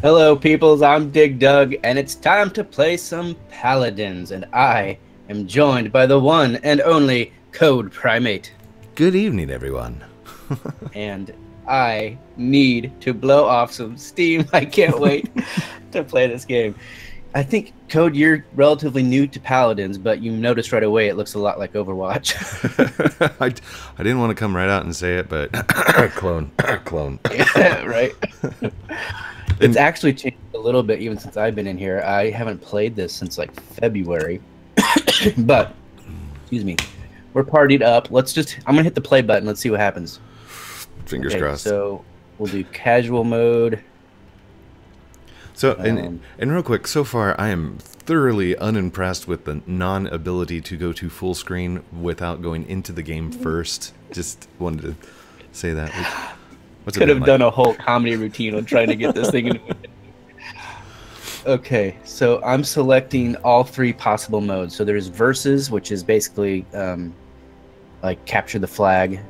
Hello, peoples. I'm Dig Dug, and it's time to play some Paladins, and I am joined by the one and only Code Primate. Good evening, everyone. And I need to blow off some steam. I can't wait to play this game. I think, Code, you're relatively new to Paladins, but you noticed right away it looks a lot like Overwatch. I didn't want to come right out and say it, but clone. Yeah, right. It's actually changed a little bit even since I've been in here. I haven't played this since like February. But, excuse me, we're partied up. Let's just, I'm going to hit the play button. Let's see what happens. Fingers crossed. So we'll do casual mode. So, and real quick, so far I am thoroughly unimpressed with the non-ability to go to full screen without going into the game first. Just wanted to say that. Could have done a whole comedy routine on trying to get this thing in. Okay, so I'm selecting all three possible modes. So there's versus, which is basically like capture the flag.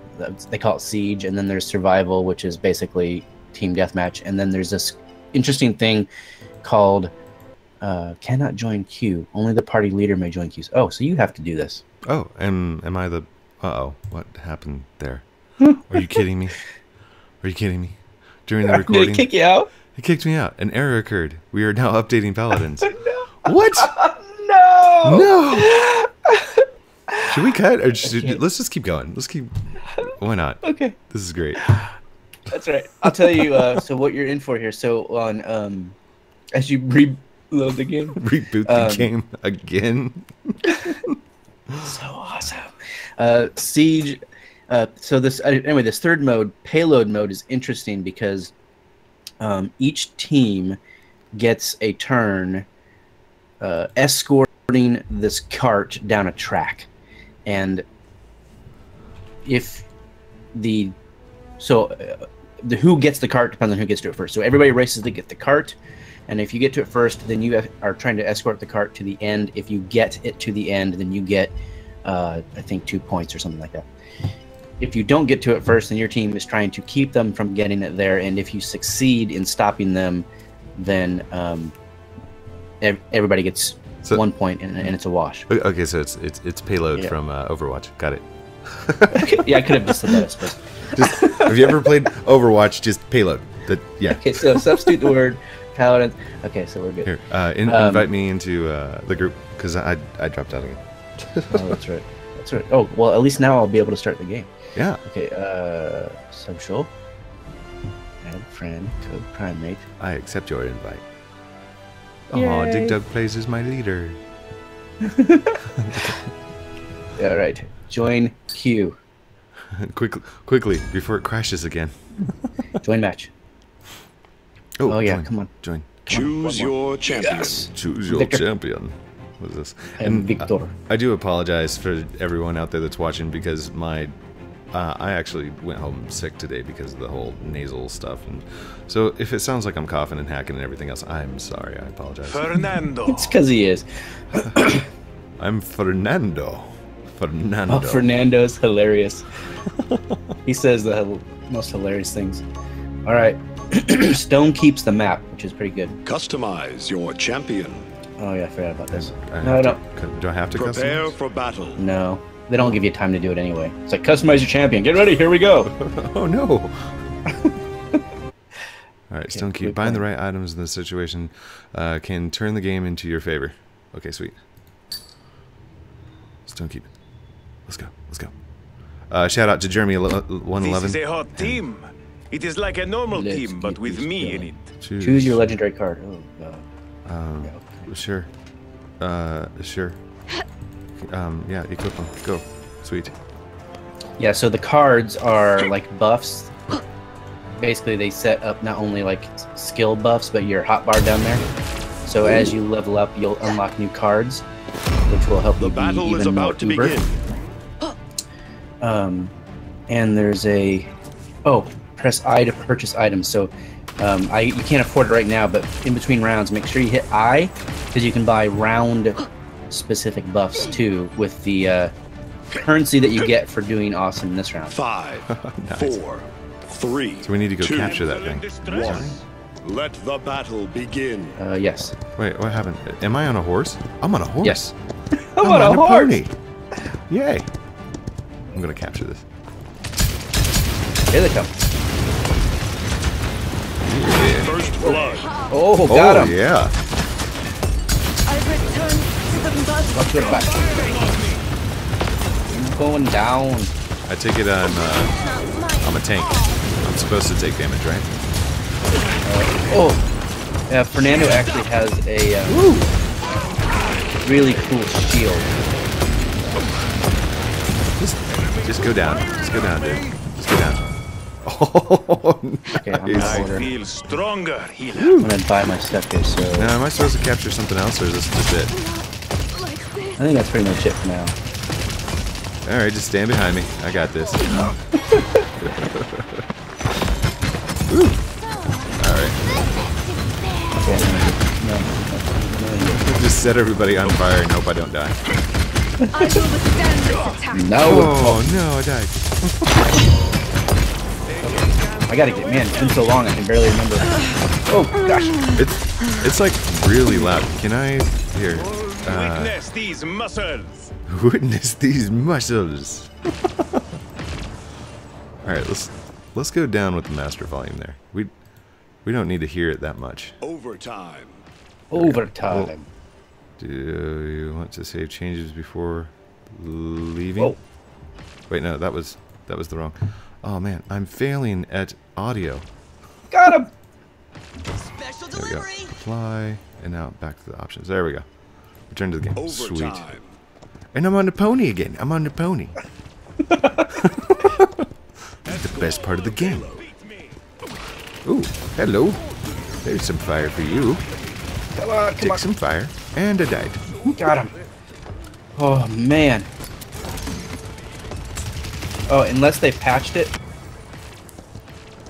They call it siege. And then there's survival, which is basically team deathmatch. And then there's this interesting thing called cannot join queue. Only the party leader may join queues. Oh, so you have to do this. Oh, and am I the... Uh-oh, what happened there? Are you kidding me? Are you kidding me? During the recording, did it kick you out? It kicked me out. An error occurred. We are now updating Paladins. No. What? No. Should we cut? Or let's just keep going. Let's keep. Why not? Okay. This is great. That's right. I'll tell you. So what you're in for here. So on, as you reload the game, reboot the game again. So awesome. Siege. So this anyway, this third mode, payload mode, is interesting because each team gets a turn escorting this cart down a track, and if the the who gets the cart depends on who gets to it first. So everybody races to get the cart, and if you get to it first, then you are trying to escort the cart to the end. If you get it to the end, then you get I think 2 points or something like that. If you don't get to it first, then your team is trying to keep them from getting it there. And if you succeed in stopping them, then everybody gets 1 point, and it's a wash. Okay, so it's payload from Overwatch. Got it. Yeah, I could have just said that, I suppose. Have you ever played Overwatch? Just payload. Yeah. Okay, so substitute the word Paladins. Okay, so we're good. Here, invite me into the group because I dropped out again. Oh, that's right. Oh, well, at least now I'll be able to start the game. Yeah. Okay, social. Add friend, Code Primate. I accept your invite. Aw, Dig Dug plays as my leader. All right. Join queue. Quickly, before it crashes again. Join match. Oh yeah, join. Come on. Join. Choose your champion. Yes. Choose your champion. What is this? And Victor. I do apologize for everyone out there that's watching because my I actually went home sick today because of the whole nasal stuff, and so if it sounds like I'm coughing and hacking and everything else, I'm sorry. I apologize. Fernando. It's because he is. I'm Fernando. Fernando. Oh, Fernando's hilarious. He says the most hilarious things. All right. Stonekeep's the map, which is pretty good. Customize your champion. Oh yeah, I forgot about this. No, I don't. Do I have to customize? Prepare for battle. No, they don't give you time to do it anyway. It's like customize your champion. Get ready, here we go. Oh no! All right, okay, Stonekeep. Buying the right items in this situation can turn the game into your favor. Okay, sweet. Stonekeep. Let's go. Let's go. Shout out to Jeremy 111. This is a hot team. It is like a normal team, but with me in it. Choose your legendary card. Oh god. Sure. Sure. Yeah, equip them. Go. Sweet. Yeah, so the cards are like buffs. Basically, they set up not only like skill buffs, but your hotbar down there. So as you level up, you'll unlock new cards, which will help you be even more uber. And there's a... Oh, press I to purchase items. So... you can't afford it right now, but in between rounds, make sure you hit I, because you can buy round-specific buffs, too, with the currency that you get for doing awesome this round. Five, nice. Four, three, so we need to go capture that thing. One, Let the battle begin. Yes. Wait, what happened? Am I on a horse? I'm on a horse. Yes. I'm on a pony. Yay. I'm gonna capture this. Here they come. Yeah. First blood. Oh, got him. Yeah. I return to the mud. Watch your back. You're going down. I take it on. I'm a tank. I'm supposed to take damage, right? Oh, Fernando actually has a really cool shield. Just go down. Just go down, dude. Just go down. Oh, nice. Okay, I'm gonna feel stronger. I'm gonna buy my stuff here. So. Now, am I supposed to capture something else, or is this just it? I think that's pretty much it for now. All right, just stand behind me. I got this. Ooh. Just set everybody on fire and hope I don't die. I will withstand this attack. No! Oh no, I died. I gotta get, man, it's been so long I can barely remember. Oh gosh. It's like really loud. Can I hear? Witness these muscles. Witness these muscles. Alright, let's go down with the master volume there. We don't need to hear it that much. Overtime. Overtime. Well, do you want to save changes before leaving? Whoa. Wait, no, that was the wrong. Oh man, I'm failing at audio. Got him. Special delivery. Fly and now back to the options. There we go. Return to the game. Overtime. Sweet. And I'm on the pony again. I'm on the pony. That's the best part of the game. Ooh, hello. There's some fire for you. Come on, come on. Some fire, and I died. Got him. Oh, man. Oh, unless they patched it.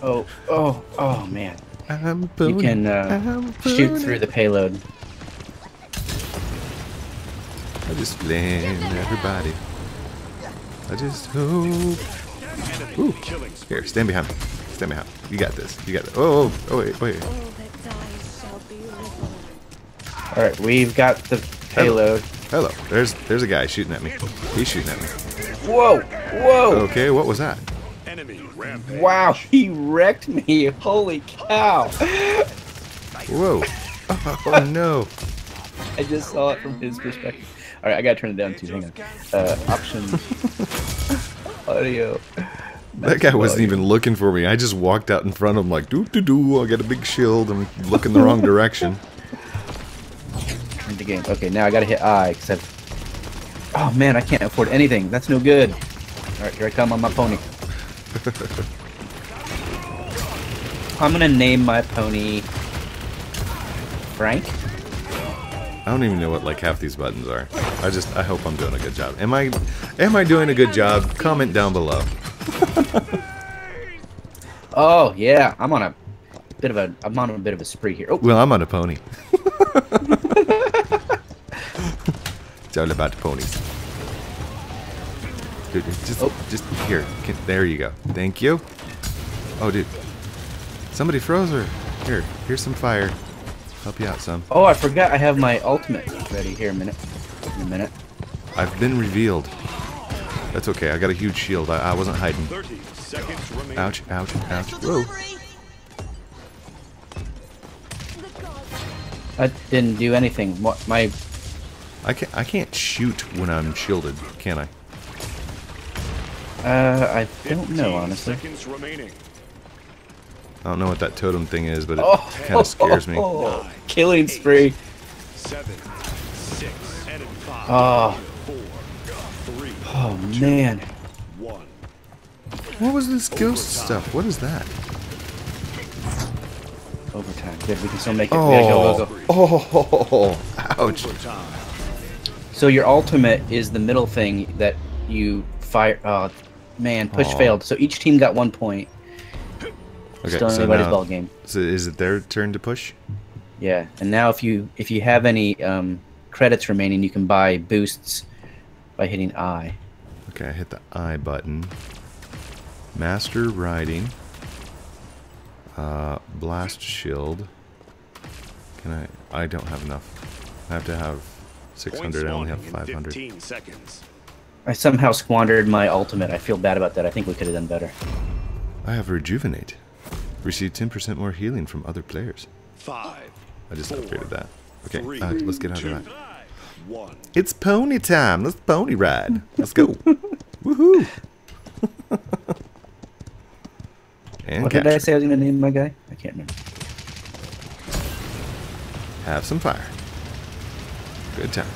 Oh, oh, oh, man. You can shoot through the payload. I just blame everybody. I just hope. Ooh. Here, stand behind me. Stand behind me. You got this. You got this. Oh, oh, oh, wait, wait. All right, we've got the payload. Hello. There's a guy shooting at me. He's shooting at me. Whoa! Whoa! Okay, what was that? Enemy rampage. Wow, he wrecked me. Holy cow! Whoa! Oh no! I just saw it from his perspective. All right, I gotta turn it down too. Hang on. Options. Audio. That guy wasn't even looking for me. I just walked out in front of him like doo doo doo. I got a big shield. I'm looking the wrong direction. The game. Okay, now I gotta hit I, except. Oh man, I can't afford anything. That's no good. Alright, here I come on my pony. I'm gonna name my pony Frank. I don't even know what like half these buttons are. I hope I'm doing a good job. Am I doing a good job? Comment down below. Oh yeah, I'm on a bit of a spree here. Oh. Well, I'm on a pony. It's all about ponies. Dude, just here. There you go. Thank you. Oh, dude. Somebody froze her. Here, here's some fire. Help you out some. Oh, I forgot I have my ultimate ready. Here, in a minute. I've been revealed. That's okay. I got a huge shield. I wasn't hiding. 30 seconds remaining. Ouch, ouch, ouch. Whoa. That didn't do anything. I can't shoot when I'm shielded, can I? I don't know, honestly. I don't know what that totem thing is, but it kind of scares me. Nine, killing spree. Eight, seven, six, oh. Four, three, oh, man. One. What was this ghost stuff? What is that? Overtime. Good, we can still make it. Oh, go. Oh, ouch. So your ultimate is the middle thing that you fire. Oh, man, push failed. So each team got 1 point. Okay, still in everybody's ball game. So is it their turn to push? Yeah, and now if you have any credits remaining, you can buy boosts by hitting I. Okay, I hit the I button. Master riding. Blast shield. Can I don't have enough. I have to have 600. I only have 500. I somehow squandered my ultimate. I feel bad about that. I think we could have done better. I have rejuvenate. Receive 10% more healing from other players. I just upgraded that. Okay, let's get out of that. It's pony time. Let's pony ride. Let's go. Woohoo! What did I say I was going to name my guy? I can't remember. Have some fire. Good times.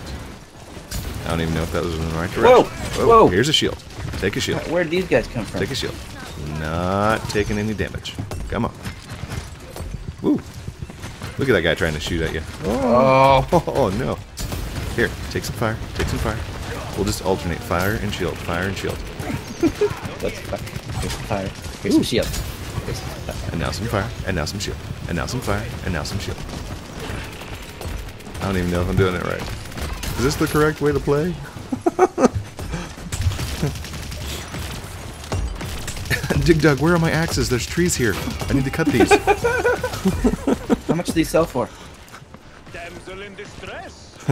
I don't even know if that was in the right direction. Whoa! Whoa! Here's a shield. Take a shield. Where'd these guys come from? Take a shield. Not taking any damage. Come on. Woo! Look at that guy trying to shoot at you. Oh, oh no. Here, take some fire. Take some fire. We'll just alternate fire and shield. Fire and shield. That's fire. Here's some fire. Here's some shield. Here's some fire. And now some fire. And now some shield. And now some fire. And now some shield. I don't even know if I'm doing it right. Is this the correct way to play? Dig Dug, where are my axes? There's trees here. I need to cut these. How much do these sell for? Damsel in distress.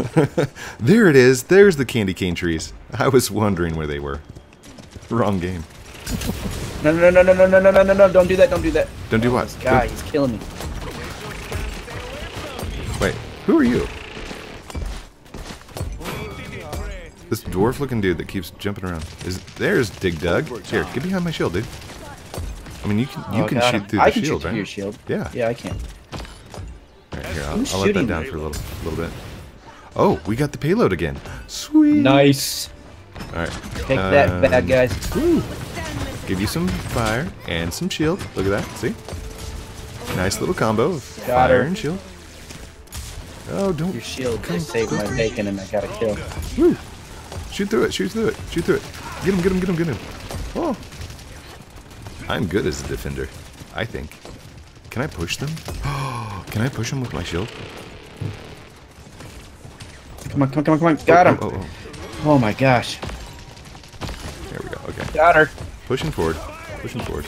There it is. There's the candy cane trees. I was wondering where they were. Wrong game. No, no, no, no, no, no, no, no, no, no! Don't do that! Don't do that! Don't do what? This guy, he's killing me. Wait, who are you? This dwarf-looking dude that keeps jumping around. There's Dig Dug. Here, get behind my shield, dude. I mean, you can shoot through the shield, right? I can shoot through your shield. Yeah. Yeah, I can. All right, here, I'll let that down for a little bit. Oh, we got the payload again. Sweet. Nice. All right. Take that, bad guys. Woo. Give you some fire and some shield. Look at that. See? Nice little combo of fire and shield. Oh, don't. Your shield just saved my bacon and I got a kill. Woo. Shoot through it. Shoot through it. Shoot through it. Get him. Get him. Get him. Get him. Oh. I'm good as a defender, I think. Can I push them? Can I push them with my shield? Come on. Come on. Come on. Come on. Got him. Oh, oh, oh. Oh my gosh. There we go. Okay. Got her. Pushing forward. Pushing forward.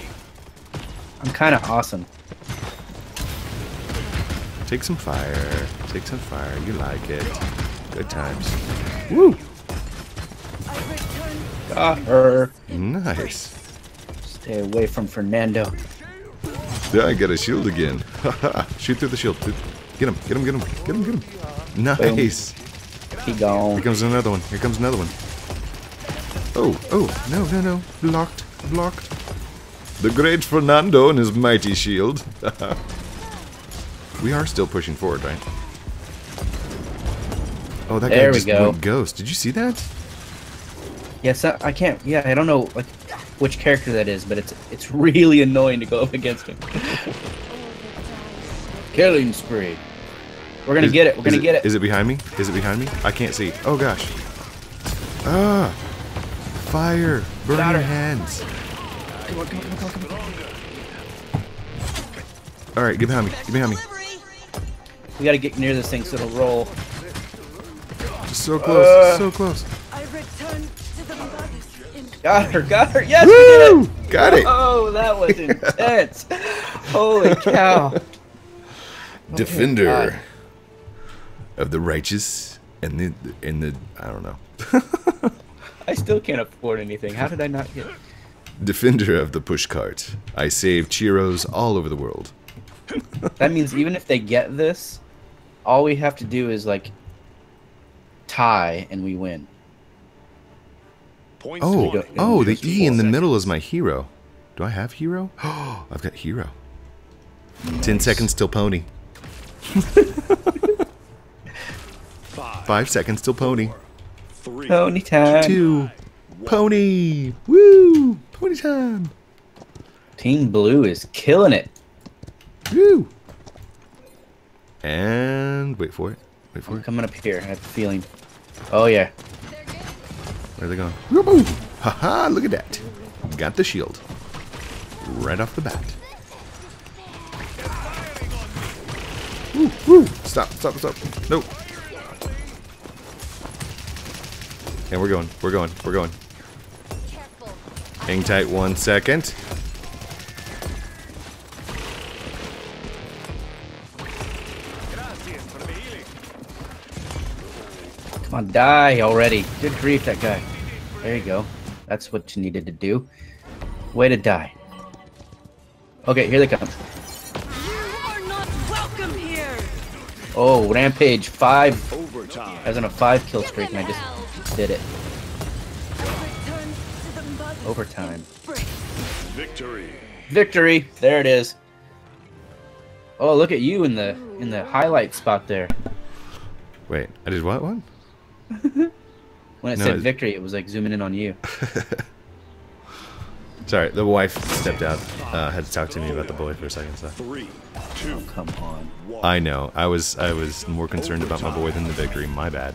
I'm kind of awesome. Take some fire. Take some fire. You like it. Good times. Woo! Got her. Nice. Stay away from Fernando. Yeah, I got a shield again. Shoot through the shield. Get him. Get him. Get him. Get him. Get him. Nice. Boom. He gone. Here comes another one. Here comes another one. Oh, oh, no, no, no. Blocked, blocked. The great Fernando and his mighty shield. We are still pushing forward, right? Oh, that guy just went ghost. Did you see that? Yes, I can't. Yeah, I don't know which character that is, but it's really annoying to go up against him. Killing spree. We're going to get it. We're going to get it. Is it behind me? Is it behind me? I can't see. Oh, gosh. Ah. Fire! Burn your hands! Come on, come on, come on, come on. Alright, get behind me. Get behind me. We gotta get near this thing so it'll roll. Just so close, so close. Got her, yes! Woo! We did it! Got it! Oh, that was intense! Holy cow! Defender of the righteous and the I don't know. I still can't afford anything. How did I not get it? Defender of the pushcart. I save Cheeros all over the world. That means even if they get this, all we have to do is, like, tie and we win. Oh, oh, the E in the middle is my hero. Do I have hero? Oh, I've got hero. Nice. 10 seconds till pony. 5 seconds till pony. Pony time. 2. Pony. Woo. Pony time. Team Blue is killing it. Woo. And wait for it. Wait for it. Coming up here. I have a feeling. Oh, yeah. Where are they going? Woo. Haha. Look at that. Got the shield. Right off the bat. Woo. Woo. Stop. Stop. Stop. Nope. And we're going, we're going, we're going. Careful. Hang tight 1 second. Come on, die already. Good grief, that guy. There you go. That's what you needed to do. Way to die. Okay, here they come. You are not welcome here. Oh, rampage. 5. Overtime. I was on a 5 kill streak and I just did it. Overtime. Victory. Victory. There it is. Oh, look at you in the highlight spot there. Wait, I did what one? When it said victory, it was like zooming in on you. Sorry, the wife stepped out. Had to talk to me about the boy for a second. So. 3, 2, oh, come on. I know. I was more concerned about my boy than the victory. My bad.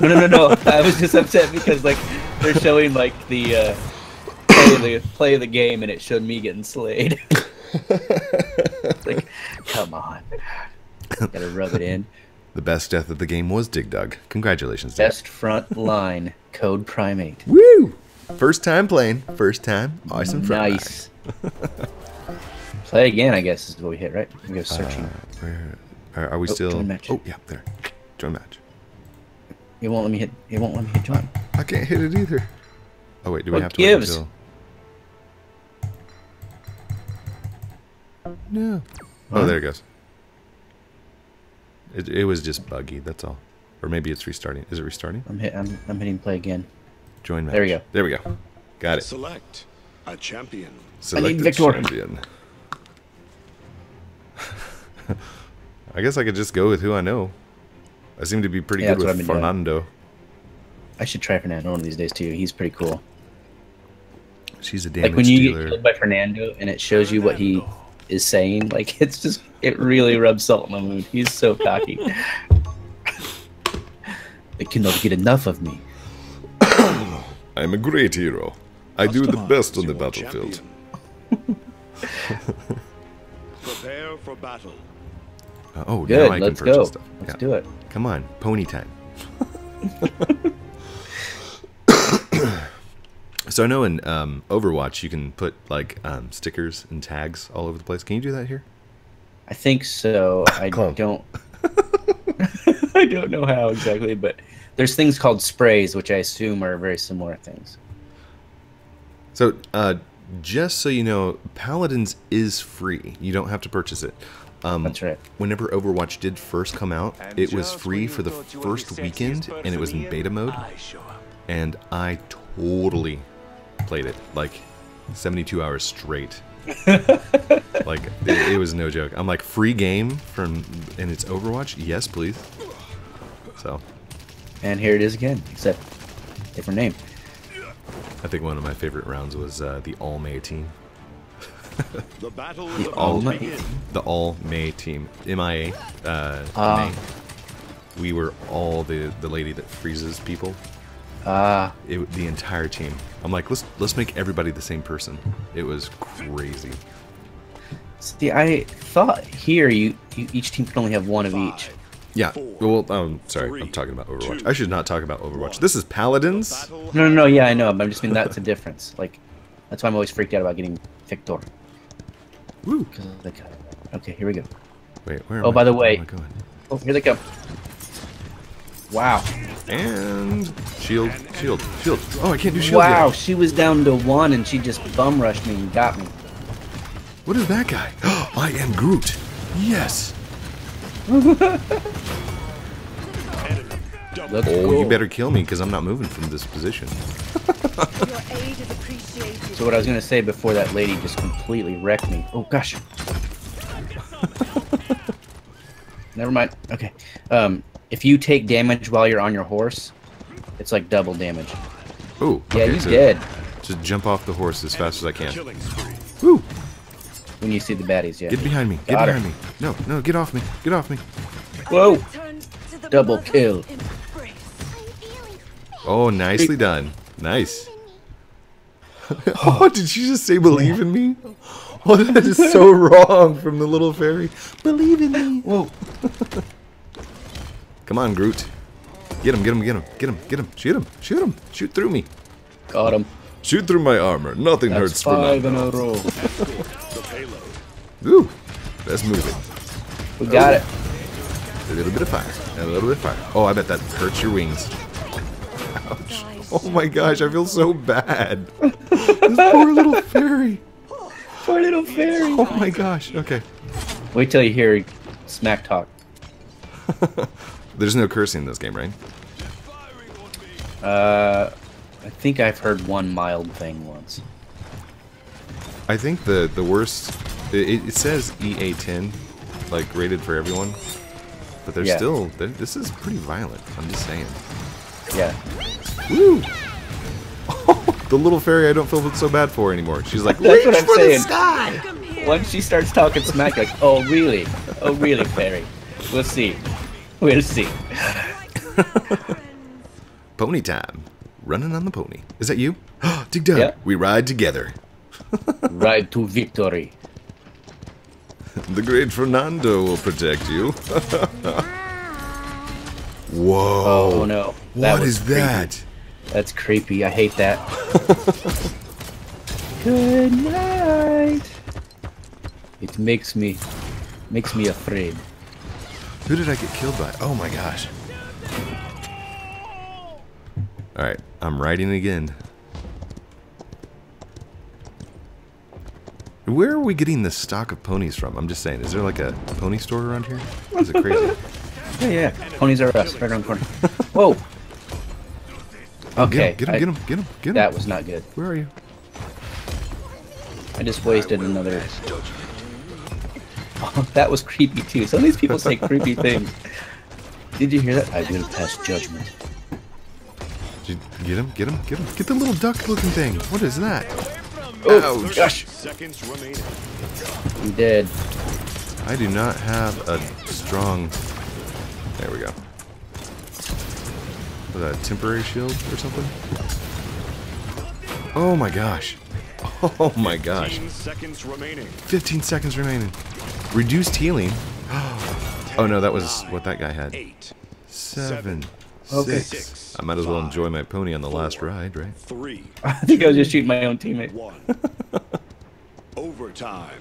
No. I was just upset because like they're showing like the play of the game, and it showed me getting slayed. Like, come on. Gotta rub it in. The best death of the game was Dig Dug. Congratulations, Dig. Best front line, Code Primate. Woo! First time playing. First time. Awesome front. Nice. Play again, I guess, is what we hit, right? We go searching. Where are we still? Join match. Oh, yeah, there. Join match. It won't let me hit. It won't let me hit join. I can't hit it either. Oh wait, do we have to wait until? No. Oh, there it goes. It was just buggy. That's all, or maybe it's restarting. Is it restarting? I'm hitting play again. Join match. There we go. There we go. Got it. Select a champion. Select I need Victor. Champion. I guess I could just go with who I know. I seem to be pretty good with Fernando. Doing. I should try Fernando one of these days too. He's pretty cool. She's a damage dealer. Like when you get killed by Fernando and it shows you what he is saying, like it's just it really rubs salt in the wound. He's so cocky. They cannot get enough of me. I'm a great hero. I do the best on the battlefield. Prepare for battle. Oh, good. Now I let's can go. Stuff. Let's do it. Come on, pony time. So I know in Overwatch you can put like stickers and tags all over the place. Can you do that here? I think so. I don't. I don't know how exactly, but there's things called sprays, which I assume are very similar things. So just so you know, Paladins is free. You don't have to purchase it. That's right. Whenever Overwatch did first come out, it was free for the first weekend, and it was in beta mode. And I totally played it like 72 hours straight. Like it was no joke. I'm like, free game from, and it's Overwatch. Yes, please. So. And here it is again, except different name. I think one of my favorite rounds was the All May team. The battle of the All May team. MIA. May. We were all the lady that freezes people. It the entire team. I'm like, let's make everybody the same person. It was crazy. See, I thought here you each team can only have one of each. Yeah. Well, sorry, I'm talking about Overwatch. I should not talk about Overwatch. This is Paladins. No. Yeah, I know. But I'm just mean that's a difference. Like, that's why I'm always freaked out about getting Victor. Woo. Okay, here we go. Wait, where? Oh, by the way. Oh, here they come. Wow. And shield. Oh, I can't do shield. Wow, yet. She was down to 1 and she just bum rushed me and got me. What is that guy? Oh, I am Groot. Yes. Oh, you better kill me because I'm not moving from this position. Your aid is appreciated. So what I was gonna say before that lady just completely wrecked me. Oh gosh. Never mind. Okay. If you take damage while you're on your horse, it's like double damage. Ooh. Yeah, okay, so dead. Just jump off the horse as fast as I can. Woo! When you see the baddies, yeah. Get behind me. Get behind me. No, no, get off me. Get off me. Whoa! Double kill. Oh, nicely done. Nice. Oh, did you just say believe in me? Oh, that is so wrong from the little fairy. Believe in me. Whoa. Come on, Groot. Get him. Shoot him. Shoot through me. Got him. Shoot through my armor. Nothing hurts for now. 5 in a row. Ooh. Let's move it. We got it. A little bit of fire. Oh, I bet that hurts your wings. Oh my gosh, I feel so bad. This poor little fairy. Poor little fairy. Oh my gosh, okay. Wait till you hear smack talk. There's no cursing in this game, right? I think I've heard one mild thing once. I think the worst... It says EA10, like rated for everyone, but they're still... This is pretty violent, I'm just saying. Yeah. Woo! Oh, the little fairy I don't feel so bad for anymore. She's like, that's what I'm saying. Sky! Once she starts talking smack, like, oh really? Oh really, fairy? We'll see. We'll see. Pony time. Running on the pony. Is that you? Dig Dug. Yeah. We ride together. Ride to victory. The great Fernando will protect you. Whoa. Oh no. What is that? That's creepy. I hate that. Good night. It makes me afraid. Who did I get killed by? Oh my gosh. Alright, I'm riding again. Where are we getting this stock of ponies from? I'm just saying, is there like a pony store around here? Is it crazy? yeah. Ponies are us, right around the corner. Whoa! Okay. Get him. That was not good. Where are you? I just wasted another... Oh, that was creepy too. Some of these people say creepy things. Did you hear that? I will pass judgment. Did you get him. Get the little duck-looking thing. What is that? Oh gosh! I'm dead. I do not have a strong. There we go. Was that a temporary shield or something? Oh my gosh! Oh my gosh! 15 seconds remaining. Reduced healing. Oh no, that was what that guy had. 7, 6. I might as well enjoy my pony on the last ride, right? 3. I think I was just shooting my own teammate. 1. Overtime.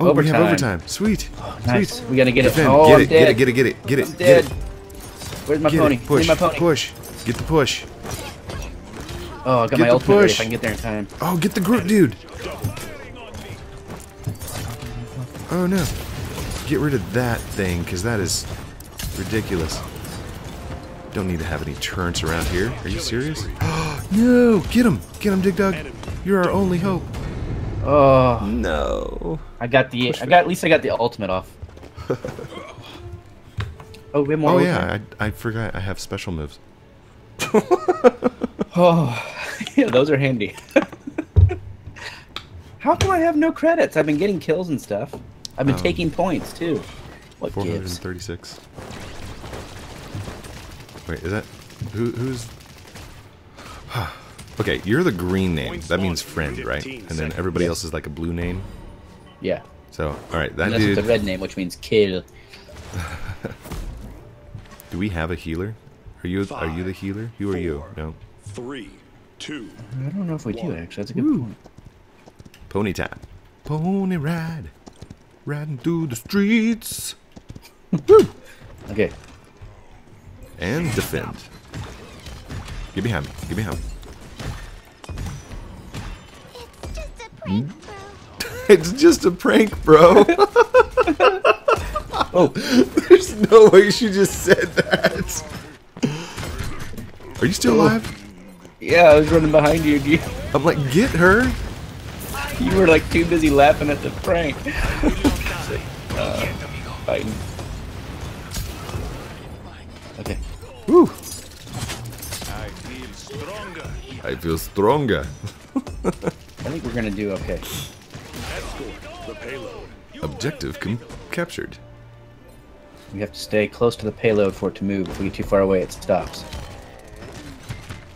Oh, we have overtime. Sweet. Oh, nice. Sweet. We gotta get it. Oh, I'm dead. Get it. Where's my pony? Push. Where's my pony? Push. Get the push. Oh, I got my ultimate ready if I can get there in time. Oh, get the Groot dude. Oh no! Get rid of that thing, because that is ridiculous. Don't need to have any turrets around here. Are you serious? No! Get him, Dig Dug. You're our only hope. Oh no! At least I got the ultimate off. Oh, we have more. Oh yeah, I forgot I have special moves. Oh yeah, those are handy. How come I have no credits? I've been getting kills and stuff. I've been taking points too. What 436. Gives? Wait, is that who's? Okay, you're the green name. That means friend, right? And then everybody else is like a blue name. Yeah. So, all right, that dude. That's the red name, which means kill. Do we have a healer? Are you the healer? Who are you? No. 3, 2. I don't know if we do actually. That's a good point. Pony time. Pony ride. Riding through the streets. Woo! Okay. And defend. Get behind me. It's just a prank, bro. Oh, there's no way she just said that. Are you still alive? Yeah, I was running behind you. I'm like, get her. You were like too busy laughing at the prank. Okay. Woo! I feel stronger. I think we're gonna do okay. Objective captured. We have to stay close to the payload for it to move. If we get too far away, it stops.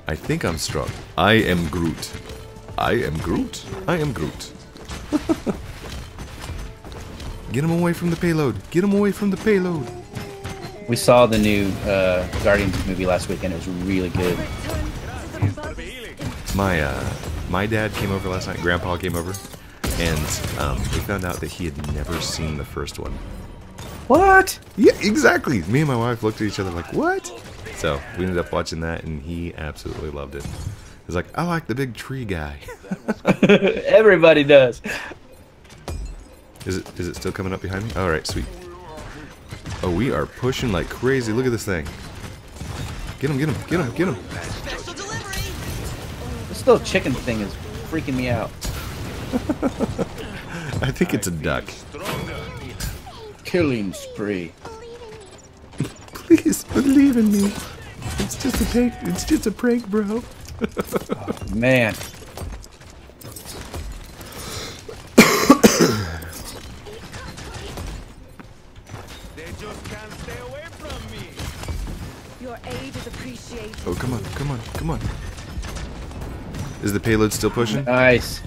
I think I'm strong. I am Groot. Get him away from the payload. We saw the new Guardians movie last weekend. It was really good. My dad came over last night. Grandpa came over, and we found out that he had never seen the first one. What? Yeah, exactly. Me and my wife looked at each other like, what? So we ended up watching that, and he absolutely loved it. He's like, I like the big tree guy. Everybody does. Is it still coming up behind me? All right, sweet. Oh, we are pushing like crazy. Look at this thing. Get him! Get him! Get him! Get him! This little chicken thing is freaking me out. I think it's a duck. Killing spree. Please believe in me. It's just a prank. It's just a prank, bro. Oh, man. Oh, come on, come on, come on. Is the payload still pushing? Nice.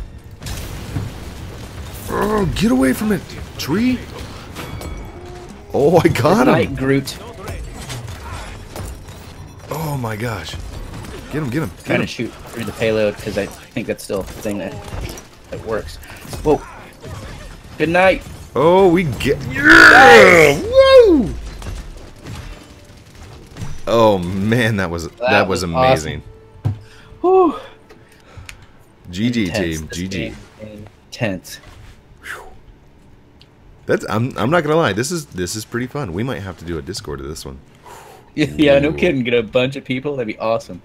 Oh, get away from it, tree. Oh, I got him. Night, Groot. Oh my gosh. Get him, get him. Trying to shoot through the payload because I think that's still a thing that works. Whoa. Good night. Oh, we get. Yeah! Woo! Oh man, that was amazing. Awesome. Whew. GG intense, team, GG. Intense. Whew. That's I'm not gonna lie. This is pretty fun. We might have to do a Discord of this one. Yeah, no kidding. Get a bunch of people. That'd be awesome.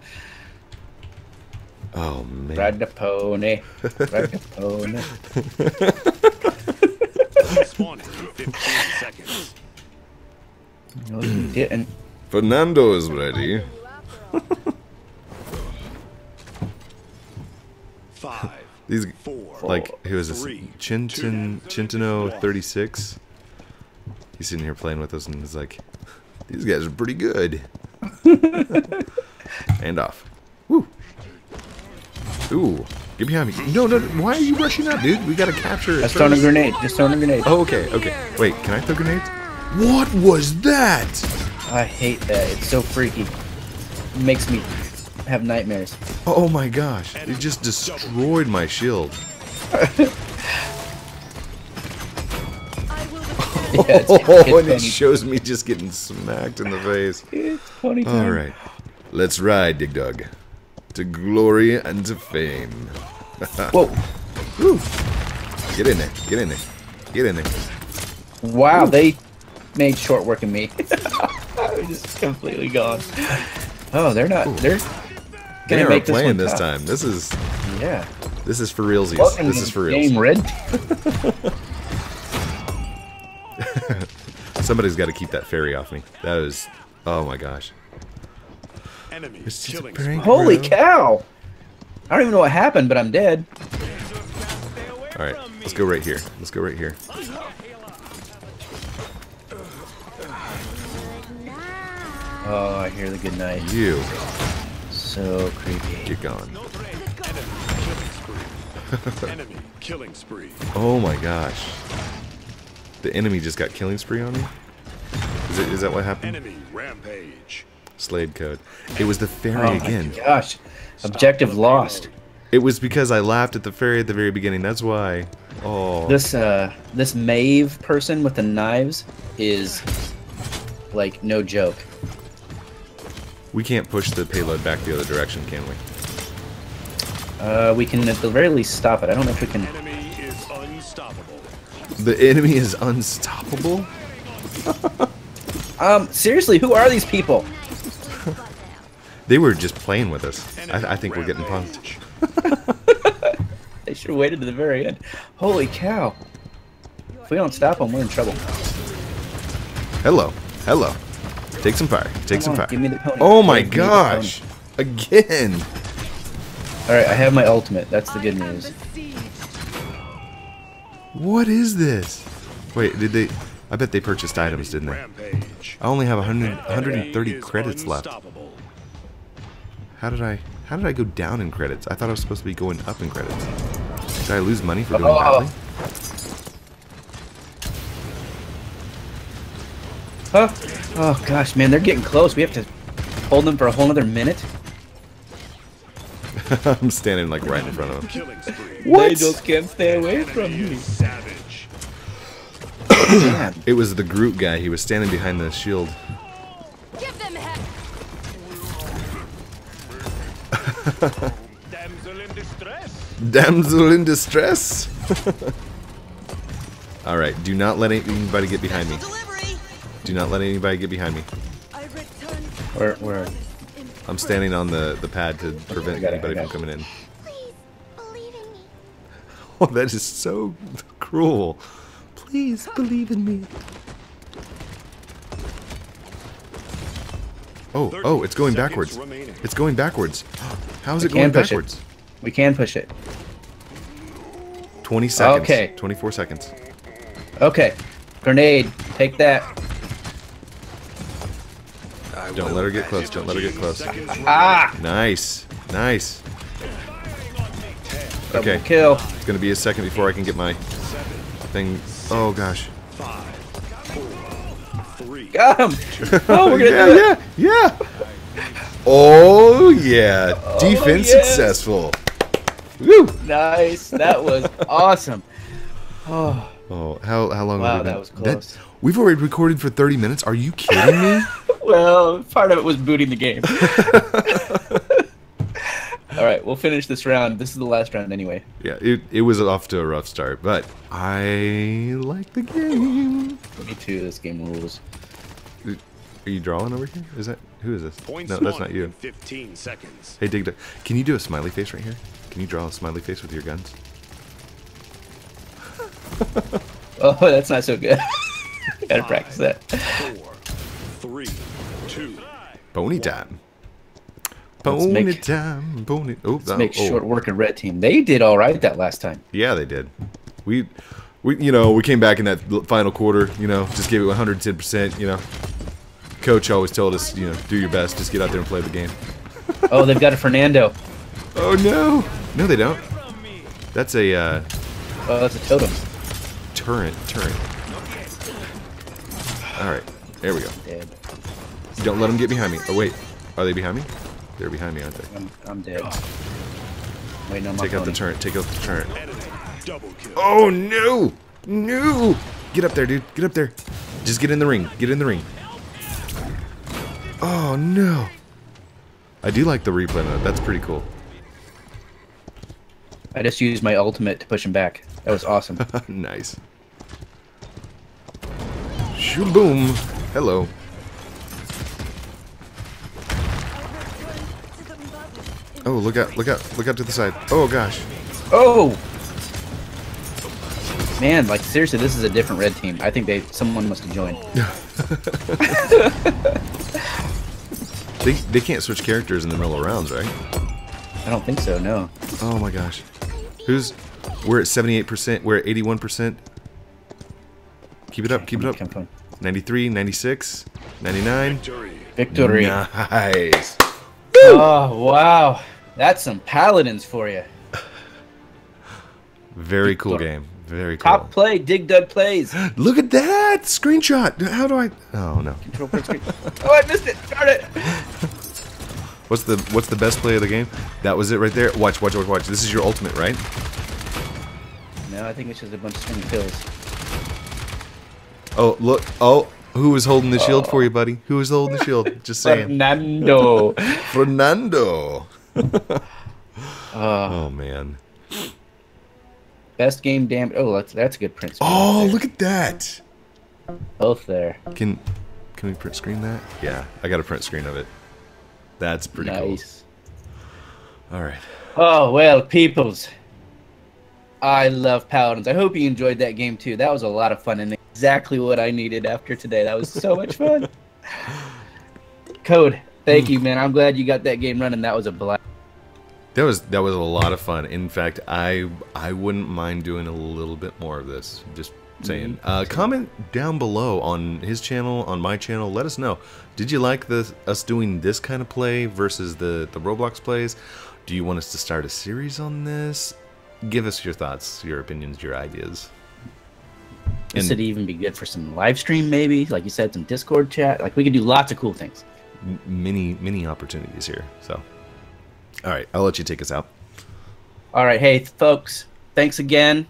Oh man. Ride the pony. Ride the pony. Spawn in 15 seconds. No, you didn't. Fernando is ready. 5. These four, like who is this? Chintino 36. He's sitting here playing with us and he's like, these guys are pretty good. And off. Woo. Ooh. Get behind me. No, no, why are you rushing up, dude? We gotta capture it. Just throw a grenade. Just throw a grenade. Oh, okay, okay. Wait, can I throw grenades? What was that? I hate that. It's so freaky. It makes me have nightmares. Oh my gosh. It just destroyed my shield. Yeah, it's and it shows me just getting smacked in the face. It's funny time. All right, let's ride, Dig Dug, to glory and to fame. Whoa! Woo. Get in there! Get in there! Get in there! Wow, Woo. They made short work of me. I'm just completely gone. Oh, they're not. Ooh. They're gonna they make playing this tough. Time. This is yeah. This is for realsies. Welcome this is for real. Game Red. Somebody's got to keep that fairy off me. That was, oh my gosh. Enemies killing prank, holy cow! I don't even know what happened, but I'm dead. All right, let's go right here. Let's go right here. Oh, I hear the good night. You. So creepy. You're gone. Enemy killing spree. Oh my gosh. The enemy just got killing spree on me? Is that what happened? Enemy rampage. Slade code. It was the fairy again. Oh my gosh. Objective lost. It was because I laughed at the fairy at the very beginning. That's why. Oh. This Maeve person with the knives is like no joke. We can't push the payload back the other direction, can we? We can at the very least stop it. I don't know if we can. Enemy is unstoppable. The enemy is unstoppable? Seriously, who are these people? They were just playing with us. I think we're getting pumped. They should have waited to the very end. Holy cow. If we don't stop them, we're in trouble. Hello. Hello. Take some fire. Take some fire. Give me the pony. Oh my gosh. Again. Alright, I have my ultimate. That's the good news. What is this? Wait, did they? I bet they purchased items, didn't they? I only have 130 credits left. How did I go down in credits? I thought I was supposed to be going up in credits. Did I lose money for doing badly? Huh? Oh gosh, man, they're getting close. We have to hold them for a whole other minute. I'm standing like right in front of him. What? They just can't stay away from me. Savage. It was the Groot guy. He was standing behind the shield. Give them Damsel in distress. Damsel in distress. All right. Do not let anybody get behind me. Do not let anybody get behind me. Where? I'm standing on the pad to prevent anybody from coming in. Please believe in me. Oh, that is so cruel. Please believe in me. Oh, oh, it's going backwards. It's going backwards. How is it going backwards? We can push it. 20 seconds. Okay. 24 seconds. Okay. Grenade. Take that. Don't let her get close. Don't let her get close. Ah! Nice. Nice. Okay. Kill. It's going to be a second before I can get my thing. Oh, gosh. Got him! Oh, we're gonna do it! Yeah, yeah! Oh, yeah! Defense successful! Woo! Nice! That was awesome! Oh, how long have we been? Wow, that was close. We've already recorded for 30 minutes. Are you kidding me? Well, part of it was booting the game. Alright, we'll finish this round. This is the last round anyway. Yeah, it was off to a rough start, but I like the game. Me too, this game rules. Are you drawing over here? Is that, who is this? Points no, that's not you. 15 seconds. Hey, Dig Dug, can you do a smiley face right here? Can you draw a smiley face with your guns? Oh, that's not so good. Gotta practice that. 4, 3, 2. Bony time. Bony time. Oh, let's make short work of Red Team. They did all right that last time. Yeah, they did. We you know, we came back in that final quarter. You know, just gave it 110%. You know, coach always told us, you know, do your best, just get out there and play the game. Oh, they've got a Fernando. Oh no, no they don't. That's a. Oh, that's a totem. Turret. All right, there we go. Dead. Don't let them get behind me. Oh wait, are they behind me? They're behind me, aren't they? I'm dead. Wait, no, take out the turret. Take out the turret. Oh no! No! Get up there, dude. Get up there. Just get in the ring. Get in the ring. Oh no! I do like the replay mode. That's pretty cool. I just used my ultimate to push him back. That was awesome. Nice. Shaboom! Hello. Oh, look out, look out, look out to the side. Oh, gosh. Oh! Man, like, seriously, this is a different Red Team. I think someone must have joined. They can't switch characters in the middle of rounds, right? I don't think so, no. Oh, my gosh. We're at 78%, we're at 81%. Keep it up, keep it up. 93, 96, 99. Victory. Nice. Oh, wow. That's some Paladins for you. Very cool game. Very cool. Top play, Dig Dug plays. Look at that! Screenshot! How do I... Oh, no. Control print screen. Oh, I missed it! Darn it! What's the best play of the game? That was it right there. Watch, watch, watch, watch. This is your ultimate, right? No, I think it's just a bunch of swing pills. Oh, look. Oh. Who was holding the shield for you, buddy? Who was holding the shield? Just saying. Fernando. Fernando. Oh, man. Best game damage. Oh, that's a good print screen. Oh, right, look at that. Both there. Can we print screen that? Yeah, I got a print screen of it. That's pretty cool. All right. Oh, well, peoples. I love Paladins. I hope you enjoyed that game, too. That was a lot of fun in the exactly what I needed after today. That was so much fun. Code, thank you, man. I'm glad you got that game running. That was a blast. That was a lot of fun. In fact, I wouldn't mind doing a little bit more of this. Just saying. Comment down below on his channel, on my channel. Let us know. Did you like us doing this kind of play versus the Roblox plays? Do you want us to start a series on this? Give us your thoughts, your opinions, your ideas. This would even be good for some live stream, maybe. Like you said, some Discord chat. Like, we could do lots of cool things. Many opportunities here. So, all right, I'll let you take us out. All right, hey folks, thanks again.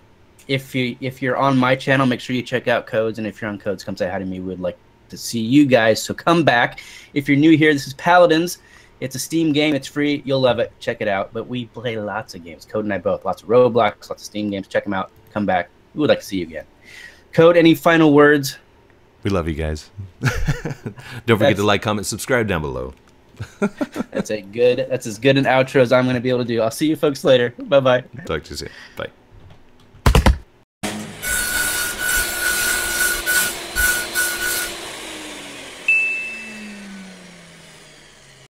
If you're on my channel, make sure you check out Codes, and if you're on Codes, come say hi to me. We'd like to see you guys. So come back. If you're new here, this is Paladins. It's a Steam game. It's free. You'll love it. Check it out. But we play lots of games. Code and I both. Lots of Roblox, lots of Steam games. Check them out. Come back. We would like to see you again. Code, any final words? We love you guys. Don't forget to like, comment, subscribe down below. That's as good an outro as I'm going to be able to do. I'll see you folks later. Bye-bye. Talk to you soon. Bye.